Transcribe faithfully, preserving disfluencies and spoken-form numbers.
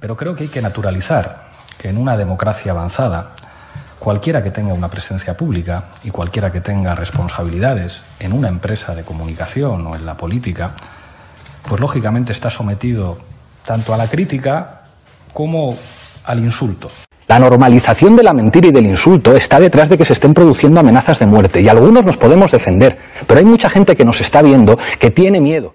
Pero creo que hay que naturalizar que en una democracia avanzada, cualquiera que tenga una presencia pública y cualquiera que tenga responsabilidades en una empresa de comunicación o en la política, pues lógicamente está sometido tanto a la crítica como al insulto. La normalización de la mentira y del insulto está detrás de que se estén produciendo amenazas de muerte, y algunos nos podemos defender, pero hay mucha gente que nos está viendo que tiene miedo.